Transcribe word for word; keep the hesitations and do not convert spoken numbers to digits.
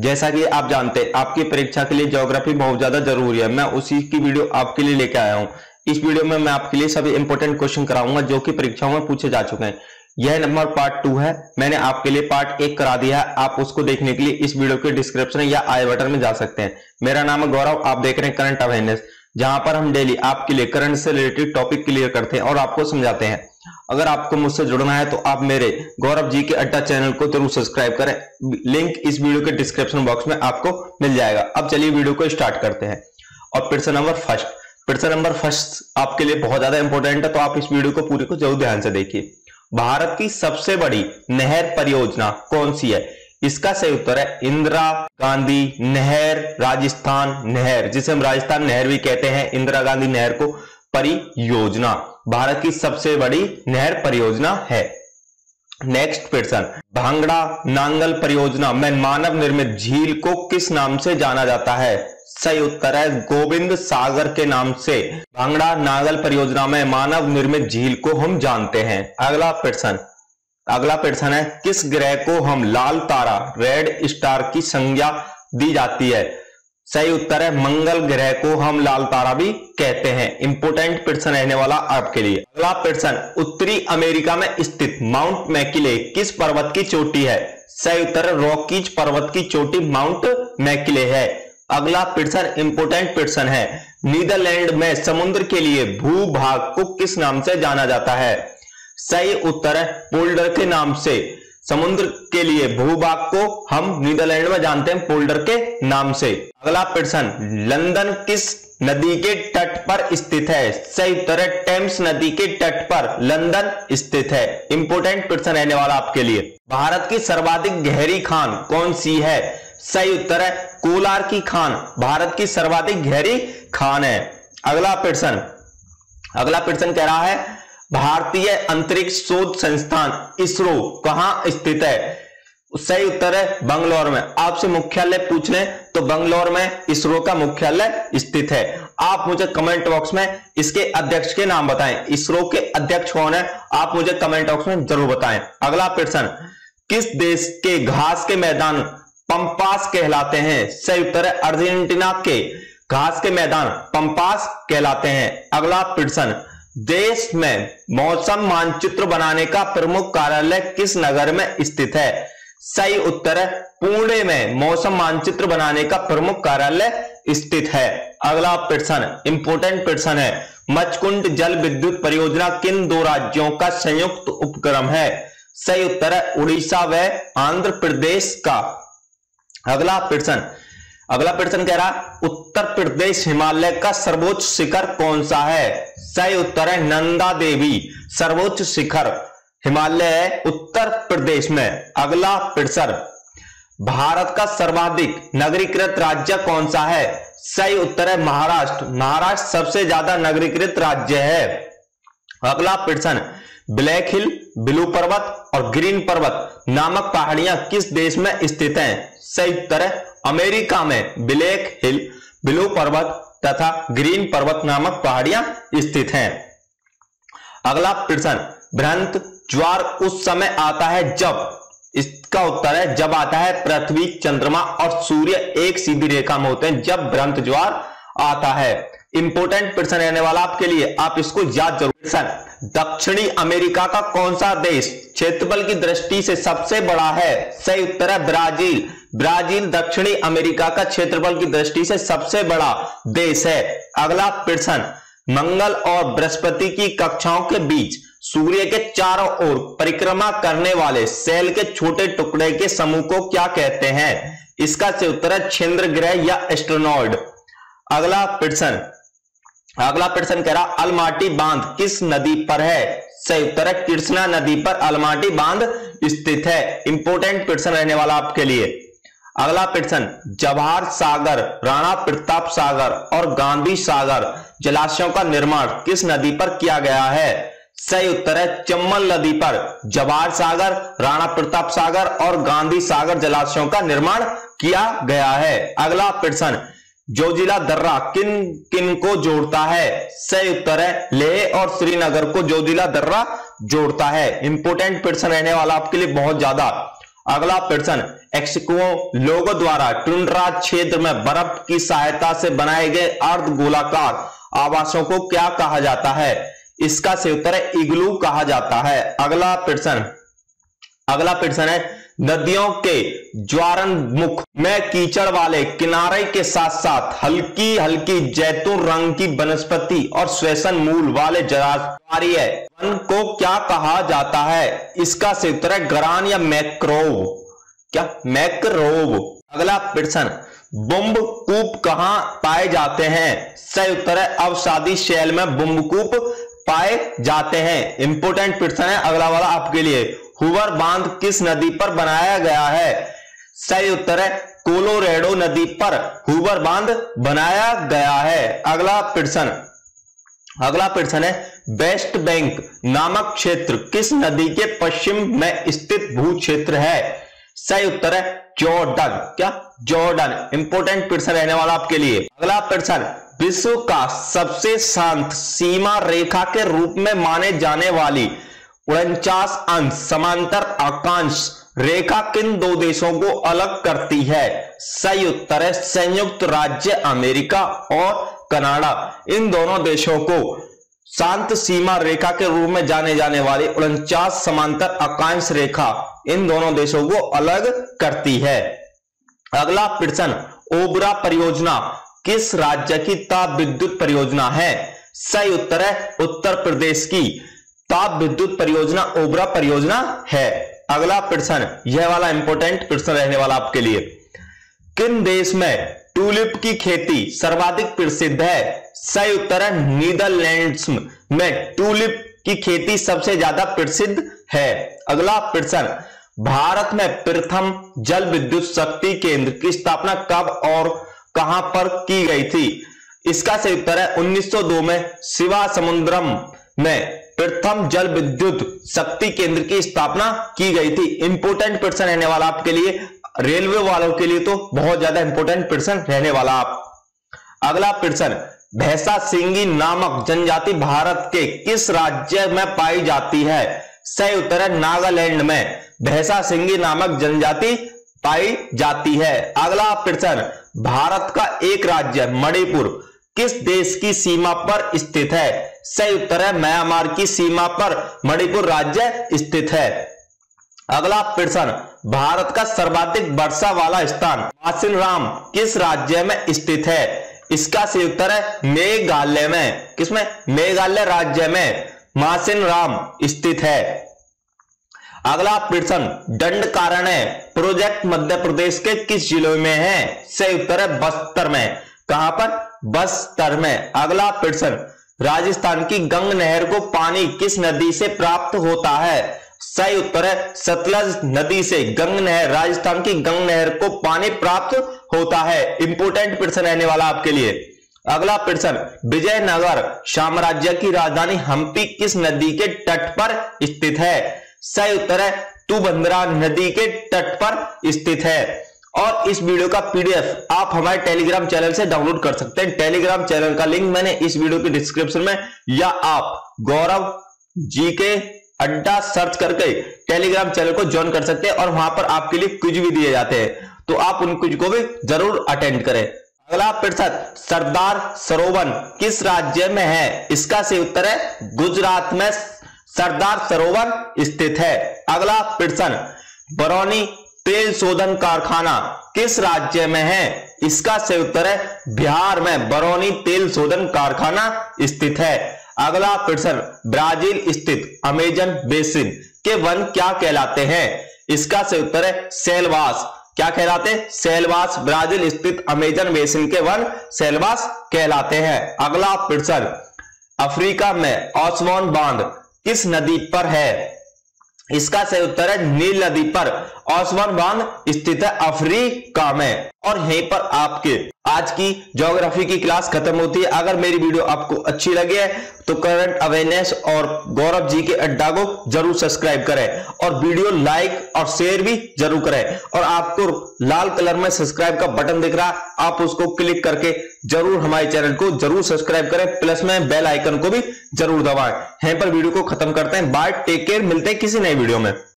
जैसा कि आप जानते हैं आपकी परीक्षा के लिए ज्योग्राफी बहुत ज्यादा जरूरी है, मैं उसी की वीडियो आपके लिए लेकर आया हूं। इस वीडियो में मैं आपके लिए सभी इंपॉर्टेंट क्वेश्चन कराऊंगा जो कि परीक्षाओं में पूछे जा चुके हैं। यह नंबर पार्ट टू है, मैंने आपके लिए पार्ट एक करा दिया है। आप उसको देखने के लिए इस वीडियो के डिस्क्रिप्शन या आई बटन में जा सकते हैं। मेरा नाम है गौरव, आप देख रहे हैं करंट अवेयरनेस, जहां पर हम डेली आपके लिए करंट से रिलेटेड टॉपिक क्लियर करते हैं और आपको समझाते हैं। अगर आपको मुझसे जुड़ना है तो आप मेरे गौरव जी के अड्डा चैनल को जरूर सब्सक्राइब करें, लिंक इस वीडियो के डिस्क्रिप्शन बॉक्स में आपको मिल जाएगा। अब चलिए वीडियो को स्टार्ट करते हैं। और प्रश्न नंबर फर्स्ट, प्रश्न नंबर फर्स्ट आपके लिए बहुत ज्यादा इंपॉर्टेंट है, तो आप इस वीडियो को पूरी को जरूर ध्यान से देखिए। भारत की सबसे बड़ी नहर परियोजना कौन सी है? इसका सही उत्तर है इंदिरा गांधी नहर, राजस्थान नहर, जिसे हम राजस्थान नहर भी कहते हैं। इंदिरा गांधी नहर को परियोजना भारत की सबसे बड़ी नहर परियोजना है। नेक्स्ट प्रश्न, भांगड़ा नांगल परियोजना में मानव निर्मित झील को किस नाम से जाना जाता है? सही उत्तर है गोविंद सागर के नाम से। भांगड़ा नांगल परियोजना में मानव निर्मित झील को हम जानते हैं। अगला प्रश्न, अगला प्रश्न है किस ग्रह को हम लाल तारा रेड स्टार की संज्ञा दी जाती है? सही उत्तर है मंगल ग्रह को हम लाल तारा भी कहते हैं। इंपोर्टेंट प्रश्न रहने वाला आपके लिए। अगला प्रश्न, उत्तरी अमेरिका में स्थित माउंट मैकिन्ले किस पर्वत की चोटी है? सही उत्तर है रॉकीज पर्वत की चोटी माउंट मैकिन्ले है। अगला प्रश्न इंपोर्टेंट प्रश्न है, नीदरलैंड में समुद्र के लिए भूभाग को किस नाम से जाना जाता है? सही उत्तर है पोल्डर के नाम से। समुद्र के लिए भूभाग को हम नीदरलैंड में जानते हैं पोल्डर के नाम से। अगला प्रश्न, लंदन किस नदी के तट पर स्थित है? सही उत्तर है टेम्स नदी के तट पर लंदन स्थित है। इंपोर्टेंट प्रश्न रहने वाला आपके लिए। भारत की सर्वाधिक गहरी खान कौन सी है? सही उत्तर है कोलार की खान भारत की सर्वाधिक गहरी खान है। अगला प्रश्न, अगला प्रश्न कह रहा है भारतीय अंतरिक्ष शोध संस्थान इसरो कहां स्थित है? सही उत्तर है बंगलौर में। आपसे मुख्यालय पूछ लें तो बंगलौर में इसरो का मुख्यालय स्थित है। आप मुझे कमेंट बॉक्स में इसके अध्यक्ष के नाम बताएं, इसरो के अध्यक्ष कौन है, आप मुझे कमेंट बॉक्स में जरूर बताएं। अगला प्रश्न, किस देश के घास के मैदान पंपास कहलाते हैं? सही उत्तर है अर्जेंटीना के घास के मैदान पंपास कहलाते हैं। अगला प्रश्न, देश में मौसम मानचित्र बनाने का प्रमुख कार्यालय किस नगर में स्थित है? सही उत्तर है पुणे में मौसम मानचित्र बनाने का प्रमुख कार्यालय स्थित है। अगला प्रश्न इंपोर्टेंट प्रश्न है, मचकुंड जल विद्युत परियोजना किन दो राज्यों का संयुक्त उपक्रम है? सही उत्तर है उड़ीसा व आंध्र प्रदेश का। अगला प्रश्न, अगला प्रश्न कह रहा उत्तर प्रदेश हिमालय का सर्वोच्च शिखर कौन सा है? सही उत्तर है नंदा देवी सर्वोच्च शिखर हिमालय है उत्तर प्रदेश में। अगला प्रश्न, भारत का सर्वाधिक नगरीकृत राज्य कौन सा है? सही उत्तर है महाराष्ट्र, महाराष्ट्र सबसे ज्यादा नगरीकृत राज्य है। अगला प्रश्न, ब्लैक हिल, ब्लू पर्वत और ग्रीन पर्वत नामक पहाड़ियां किस देश में स्थित हैं? सही उत्तर है अमेरिका में ब्लैक हिल, ब्लू पर्वत तथा ग्रीन पर्वत नामक पहाड़ियां स्थित हैं। अगला प्रश्न, भ्रांत ज्वार उस समय आता है जब, इसका उत्तर है जब आता है पृथ्वी चंद्रमा और सूर्य एक सीधी रेखा में होते हैं, जब भ्रांत ज्वार आता है। इंपोर्टेंट प्रश्न रहने वाला आपके लिए, आप इसको याद जरूर। सर, दक्षिणी अमेरिका का कौन सा देश क्षेत्रफल की दृष्टि से सबसे बड़ा है? सही उत्तर है ब्राजील, ब्राजील दक्षिणी अमेरिका का क्षेत्रफल की दृष्टि से सबसे बड़ा देश है। अगला प्रश्न, मंगल और बृहस्पति की कक्षाओं के बीच सूर्य के चारों ओर परिक्रमा करने वाले सेल के छोटे टुकड़े के समूह को क्या कहते हैं? इसका सही उत्तर है छिंद्र ग्रह या एस्ट्रोनॉइड। अगला प्रश्न, अगला प्रश्न कह रहा अलमाटी बांध किस नदी पर है? सही उत्तर है कृष्णा नदी पर अलमाटी बांध स्थित है। इंपोर्टेंट प्रश्न रहने वाला आपके लिए। अगला प्रश्न, जवाहर सागर, राणा प्रताप सागर और गांधी सागर जलाशयों का निर्माण किस नदी पर किया गया है? सही उत्तर है चम्बल नदी पर जवाहर सागर, राणा प्रताप सागर और गांधी सागर जलाशयों का निर्माण किया गया है। अगला प्रश्न, जोजिला दर्रा किन किन को जोड़ता है? सही उत्तर है लेह और श्रीनगर को जोजिला दर्रा जोड़ता है। इंपोर्टेंट प्रश्न रहने वाला आपके लिए बहुत ज्यादा। अगला प्रश्न, एक्सको लोगों द्वारा टुंड्रा क्षेत्र में बर्फ की सहायता से बनाए गए अर्ध गोलाकार आवासों को क्या कहा जाता है? इसका सही उत्तर है इग्लू कहा जाता है। अगला प्रश्न अगला प्रश्न है नदियों के ज्वारनमुख में कीचड़ वाले किनारे के साथ साथ हल्की हल्की जैतून रंग की वनस्पति और श्वेसन मूल वाले जरासारीय वन को क्या कहा जाता है? इसका सही उत्तर है गरान या मैक्रोव, क्या मैक्रोव। अगला प्रश्न, बुम्बकूप कहाँ पाए जाते हैं? सही उत्तर है अवसादी शैल में बुम्बकूप पाए जाते हैं। इंपोर्टेंट प्रश्न है अगला वाला आपके लिए, हूबर बांध किस नदी पर बनाया गया है? सही उत्तर है कोलोरेडो नदी पर हूबर बांध बनाया गया है। अगला प्रश्न अगला प्रश्न है वेस्ट बैंक नामक क्षेत्र किस नदी के पश्चिम में स्थित भूक्षेत्र है? सही उत्तर है जॉर्डन, क्या जॉर्डन। इंपोर्टेंट प्रश्न रहने वाला आपके लिए। अगला प्रश्न, विश्व का सबसे शांत सीमा रेखा के रूप में माने जाने वाली उनचास अंश समांतर अक्षांश रेखा किन दो देशों को अलग करती है? सही उत्तर है संयुक्त राज्य अमेरिका और कनाडा, इन दोनों देशों को शांत सीमा रेखा के रूप में जाने जाने वाली उनचास समांतर अक्षांश रेखा इन दोनों देशों को अलग करती है। अगला प्रश्न, ओबरा परियोजना किस राज्य की ताप विद्युत परियोजना है? सही उत्तर है उत्तर प्रदेश की ताप विद्युत परियोजना ओबरा परियोजना है। अगला प्रश्न, यह वाला इंपोर्टेंट प्रश्न रहने वाला आपके लिए, किन देश में ट्यूलिप की खेती सर्वाधिक प्रसिद्ध है? सही उत्तर है नीदरलैंड्स में ट्यूलिप की खेती सबसे ज्यादा प्रसिद्ध है। अगला प्रश्न, भारत में प्रथम जल विद्युत शक्ति केंद्र की स्थापना कब और कहां पर की गई थी? इसका सही उत्तर है उन्नीस सौ दो में शिवा समुद्रम में प्रथम जल विद्युत शक्ति केंद्र की स्थापना की गई थी। इंपोर्टेंट प्रश्न रहने वाला आपके लिए, रेलवे वालों के लिए तो बहुत ज्यादा इंपोर्टेंट प्रश्न रहने वाला आप। अगला प्रश्न, भैसा सिंगी नामक जनजाति भारत के किस राज्य में पाई जाती है? सही उत्तर है नागालैंड में भैसा सिंगी नामक जनजाति पाई जाती है। अगला प्रश्न, भारत का एक राज्य मणिपुर किस देश की सीमा पर स्थित है? सही उत्तर है म्यांमार की सीमा पर मणिपुर राज्य स्थित है। अगला प्रश्न, भारत का सर्वाधिक वर्षा वाला स्थान मासिनराम किस राज्य में स्थित है? इसका सही उत्तर है मेघालय में, किसमें? मेघालय राज्य में मासिनराम स्थित है। अगला प्रश्न, दंड कारण्य प्रोजेक्ट मध्य प्रदेश के किस जिलों में है? सही उत्तर है बस्तर में, कहां पर? बस्तर में। अगला प्रश्न, राजस्थान की गंग नहर को पानी किस नदी से प्राप्त होता है? सही उत्तर है सतलज नदी से गंग नहर, राजस्थान की गंग नहर को पानी प्राप्त होता है। इंपोर्टेंट प्रश्न रहने वाला आपके लिए। अगला प्रश्न, विजयनगर साम्राज्य की राजधानी हम्पी किस नदी के तट पर स्थित है? सही उत्तर है तुबंदरा नदी के तट पर स्थित है। और इस वीडियो का पीडीएफ आप हमारे टेलीग्राम चैनल से डाउनलोड कर सकते हैं। टेलीग्राम चैनल का लिंक मैंने इस वीडियो के डिस्क्रिप्शन में, या आप गौरव जी के अड्डा सर्च करके टेलीग्राम चैनल को ज्वाइन कर सकते हैं और वहां पर आपके लिए क्विज भी दिए जाते हैं, तो आप उन क्विज को भी जरूर अटेंड करें। अगला प्रश्न, सरदार सरोवर किस राज्य में है? इसका सही उत्तर है गुजरात में सरदार सरोवर स्थित है। अगला प्रश्न, बरौनी तेल शोधन कारखाना किस राज्य में है? इसका सही उत्तर है बिहार में बरौनी तेल शोधन कारखाना स्थित है। अगला प्रश्न, ब्राजील स्थित अमेजन बेसिन के वन क्या कहलाते हैं? इसका सही उत्तर है शैलवास, क्या कहलाते हैं? शैलवास। ब्राजील स्थित अमेजन बेसिन के वन शैलवास कहलाते हैं। अगला प्रश्न, अफ्रीका में ओसवान बांध किस नदी पर है? इसका सही उत्तर है नील नदी पर ओसवान बांध स्थित है अफ्रीका में। और यहीं पर आपके आज की ज्योग्राफी की क्लास खत्म होती है। अगर मेरी वीडियो आपको अच्छी लगे तो करंट अवेयरनेस और गौरव जी के अड्डा को जरूर सब्सक्राइब करें और वीडियो लाइक और शेयर भी जरूर करें। और आपको लाल कलर में सब्सक्राइब का बटन दिख रहा है, आप उसको क्लिक करके जरूर हमारे चैनल को जरूर सब्सक्राइब करें, प्लस में बेल आइकन को भी जरूर दबाएं। यहीं पर वीडियो को खत्म करते हैं। बाय, टेक केयर, मिलते हैं किसी नई वीडियो में।